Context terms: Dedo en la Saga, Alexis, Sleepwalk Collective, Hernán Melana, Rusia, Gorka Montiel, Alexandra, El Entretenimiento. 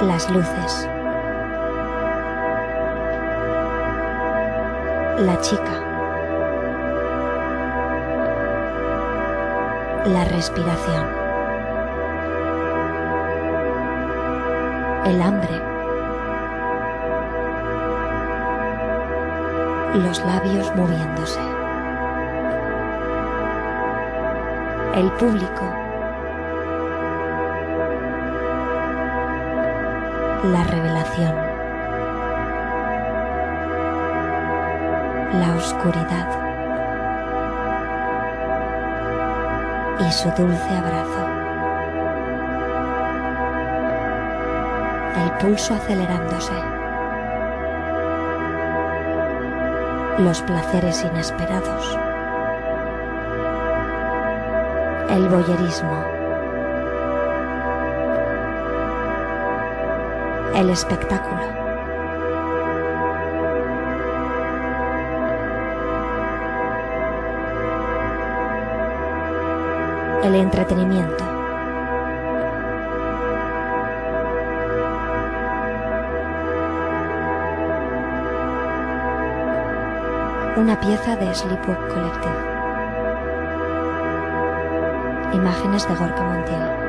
Las luces. La chica. La respiración. El hambre. Los labios moviéndose. El público. La revelación. La oscuridad. Y su dulce abrazo. El pulso acelerándose. Los placeres inesperados. El voyerismo. El espectáculo. El entretenimiento. Una pieza de Sleepwalk Collective. Imágenes de Gorka Montiel.